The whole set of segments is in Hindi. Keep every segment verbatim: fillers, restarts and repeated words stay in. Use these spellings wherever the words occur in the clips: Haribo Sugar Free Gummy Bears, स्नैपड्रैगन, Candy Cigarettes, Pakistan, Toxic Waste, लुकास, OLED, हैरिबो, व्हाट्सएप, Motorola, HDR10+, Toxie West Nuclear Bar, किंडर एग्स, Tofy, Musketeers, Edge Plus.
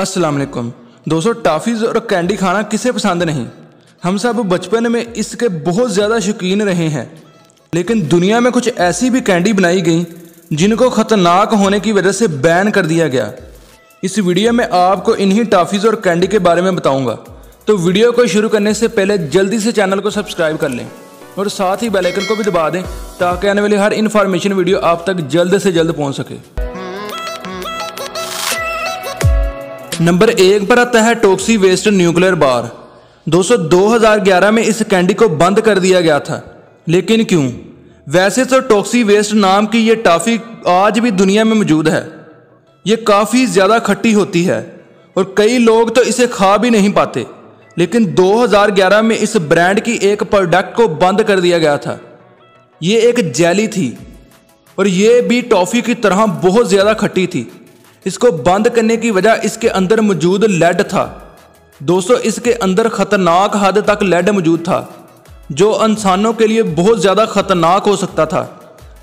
अस्सलाम वालेकुम दोस्तों, टॉफ़ीज़ और कैंडी खाना किसे पसंद नहीं। हम सब बचपन में इसके बहुत ज़्यादा शौकीन रहे हैं, लेकिन दुनिया में कुछ ऐसी भी कैंडी बनाई गई जिनको ख़तरनाक होने की वजह से बैन कर दिया गया। इस वीडियो में आपको इन्हीं टॉफ़ीज़ और कैंडी के बारे में बताऊंगा। तो वीडियो को शुरू करने से पहले जल्दी से चैनल को सब्सक्राइब कर लें और साथ ही बेल आइकन को भी दबा दें ताकि आने वाली हर इंफॉर्मेशन वीडियो आप तक जल्द से जल्द पहुंच सके। नंबर एक पर आता है टॉक्सी वेस्ट न्यूक्लियर बार। दोस्तों दो हज़ार ग्यारह में इस कैंडी को बंद कर दिया गया था, लेकिन क्यों? वैसे तो टॉक्सी वेस्ट नाम की ये टॉफ़ी आज भी दुनिया में मौजूद है। ये काफ़ी ज़्यादा खट्टी होती है और कई लोग तो इसे खा भी नहीं पाते, लेकिन दो हज़ार ग्यारह में इस ब्रांड की एक प्रोडक्ट को बंद कर दिया गया था। ये एक जेली थी और ये भी टॉफ़ी की तरह बहुत ज़्यादा खट्टी थी। इसको बंद करने की वजह इसके अंदर मौजूद लेड था। दोस्तों इसके अंदर ख़तरनाक हद तक लेड मौजूद था जो इंसानों के लिए बहुत ज़्यादा ख़तरनाक हो सकता था,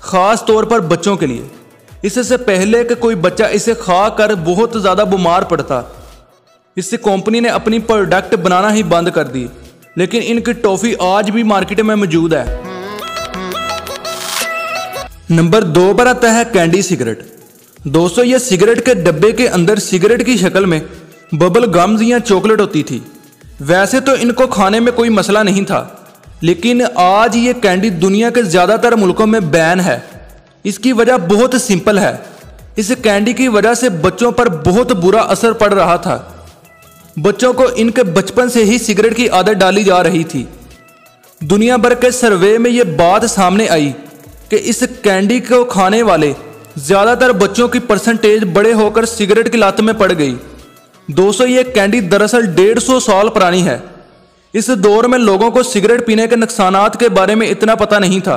ख़ास तौर पर बच्चों के लिए। इससे पहले कि कोई बच्चा इसे खा कर बहुत ज़्यादा बीमार पड़ता, इससे कंपनी ने अपनी प्रोडक्ट बनाना ही बंद कर दी, लेकिन इनकी टॉफ़ी आज भी मार्केट में मौजूद है। नंबर दो पर आता है कैंडी सिगरेट। दोस्तों ये सिगरेट के डब्बे के अंदर सिगरेट की शक्ल में बबल गम्स या चॉकलेट होती थी। वैसे तो इनको खाने में कोई मसला नहीं था, लेकिन आज ये कैंडी दुनिया के ज़्यादातर मुल्कों में बैन है। इसकी वजह बहुत सिंपल है, इस कैंडी की वजह से बच्चों पर बहुत बुरा असर पड़ रहा था। बच्चों को इनके बचपन से ही सिगरेट की आदत डाली जा रही थी। दुनिया भर के सर्वे में ये बात सामने आई कि इस कैंडी को खाने वाले ज़्यादातर बच्चों की परसेंटेज बड़े होकर सिगरेट की लत में पड़ गई। दोस्तों ये कैंडी दरअसल डेढ़ सौ साल पुरानी है। इस दौर में लोगों को सिगरेट पीने के नुकसानात के बारे में इतना पता नहीं था।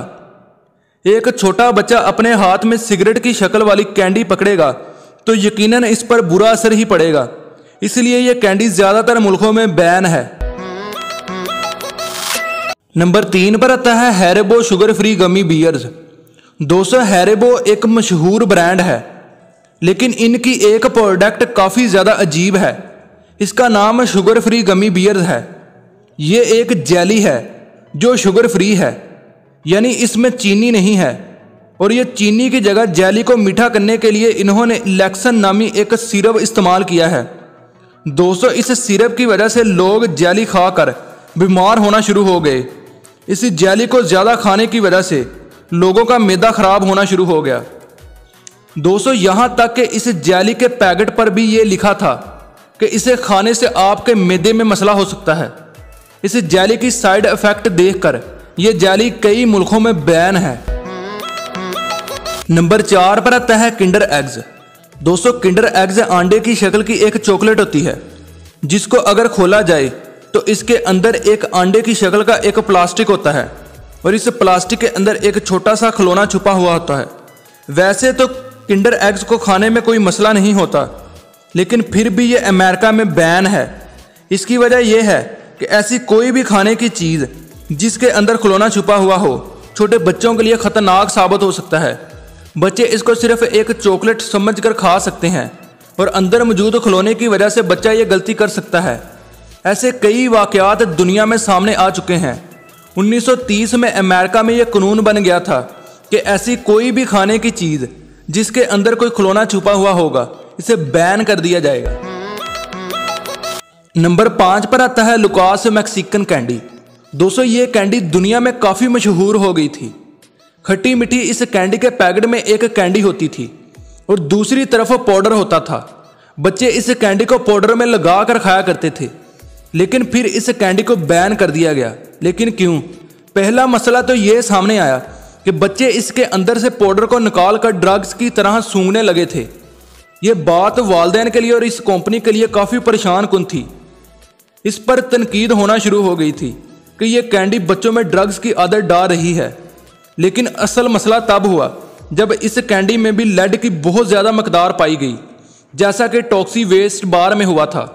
एक छोटा बच्चा अपने हाथ में सिगरेट की शक्ल वाली कैंडी पकड़ेगा तो यकीनन इस पर बुरा असर ही पड़ेगा, इसलिए यह कैंडी ज़्यादातर मुल्कों में बैन है। नंबर तीन पर आता है हैरिबो sugar free gummy bears. दोस्तों हैरिबो एक मशहूर ब्रांड है, लेकिन इनकी एक प्रोडक्ट काफ़ी ज़्यादा अजीब है। इसका नाम शुगर फ्री गमी बियर्स है। ये एक जेली है जो शुगर फ्री है, यानी इसमें चीनी नहीं है, और ये चीनी की जगह जेली को मीठा करने के लिए इन्होंने लैक्सन नामी एक सिरप इस्तेमाल किया है। दोस्तों इस सिरप की वजह से लोग जेली खाकर बीमार होना शुरू हो गए। इस जेली को ज़्यादा खाने की वजह से लोगों का मैदा ख़राब होना शुरू हो गया। दोस्तों यहाँ तक कि इस जेली के पैकेट पर भी ये लिखा था कि इसे खाने से आपके मैदे में मसला हो सकता है। इस जेली की साइड इफ़ेक्ट देखकर ये जेली कई मुल्कों में बैन है। नंबर चार पर आता है किंडर एग्स। दोस्तों किंडर एग्स अंडे की शक्ल की एक चॉकलेट होती है, जिसको अगर खोला जाए तो इसके अंदर एक अंडे की शक्ल का एक प्लास्टिक होता है और इस प्लास्टिक के अंदर एक छोटा सा खिलौना छुपा हुआ होता है। वैसे तो किंडर एग्स को खाने में कोई मसला नहीं होता, लेकिन फिर भी ये अमेरिका में बैन है। इसकी वजह यह है कि ऐसी कोई भी खाने की चीज़ जिसके अंदर खिलौना छुपा हुआ हो छोटे बच्चों के लिए ख़तरनाक साबित हो सकता है। बच्चे इसको सिर्फ एक चॉकलेट समझकर खा सकते हैं और अंदर मौजूद खिलौने की वजह से बच्चा ये गलती कर सकता है। ऐसे कई वाक़यात दुनिया में सामने आ चुके हैं। उन्नीस सौ तीस में अमेरिका में ये कानून बन गया था कि ऐसी कोई भी खाने की चीज़ जिसके अंदर कोई खिलौना छुपा हुआ होगा इसे बैन कर दिया जाएगा। नंबर पाँच पर आता है लुकास मैक्सिकन कैंडी। दोस्तों ये कैंडी दुनिया में काफ़ी मशहूर हो गई थी। खट्टी मीठी इस कैंडी के पैकेट में एक कैंडी होती थी और दूसरी तरफ पाउडर होता था। बच्चे इस कैंडी को पाउडर में लगा कर खाया करते थे, लेकिन फिर इस कैंडी को बैन कर दिया गया। लेकिन क्यों? पहला मसला तो ये सामने आया कि बच्चे इसके अंदर से पाउडर को निकाल कर ड्रग्स की तरह सूंघने लगे थे। ये बात वालदैन के लिए और इस कंपनी के लिए काफ़ी परेशान कुन थी। इस पर तनकीद होना शुरू हो गई थी कि ये कैंडी बच्चों में ड्रग्स की आदत डाल रही है। लेकिन असल मसला तब हुआ जब इस कैंडी में भी लेड की बहुत ज़्यादा मकदार पाई गई, जैसा कि टॉक्सी वेस्ट बार में हुआ था।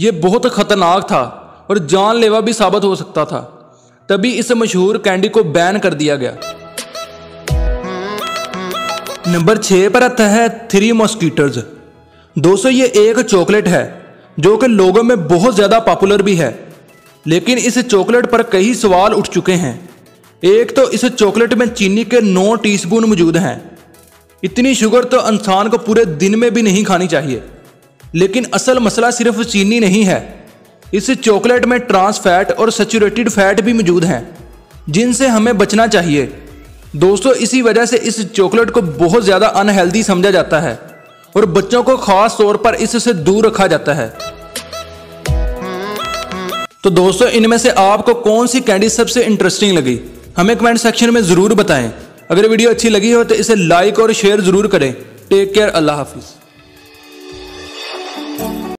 ये बहुत ख़तरनाक था और जानलेवा भी साबित हो सकता था, तभी इस मशहूर कैंडी को बैन कर दिया गया। नंबर छः पर आता है थ्री मस्कीटर्स। दोस्तों ये एक चॉकलेट है जो कि लोगों में बहुत ज़्यादा पॉपुलर भी है, लेकिन इस चॉकलेट पर कई सवाल उठ चुके हैं। एक तो इस चॉकलेट में चीनी के नौ टीस्पून मौजूद हैं। इतनी शुगर तो इंसान को पूरे दिन में भी नहीं खानी चाहिए, लेकिन असल मसला सिर्फ चीनी नहीं है। इस चॉकलेट में ट्रांस फैट और सैचुरेटेड फैट भी मौजूद हैं, जिनसे हमें बचना चाहिए। दोस्तों इसी वजह से इस चॉकलेट को बहुत ज़्यादा अनहेल्दी समझा जाता है और बच्चों को खास तौर पर इससे दूर रखा जाता है। तो दोस्तों इनमें से आपको कौन सी कैंडी सबसे इंटरेस्टिंग लगी, हमें कमेंट सेक्शन में ज़रूर बताएं। अगर वीडियो अच्छी लगी हो तो इसे लाइक और शेयर ज़रूर करें। टेक केयर, अल्लाह हाफिज़।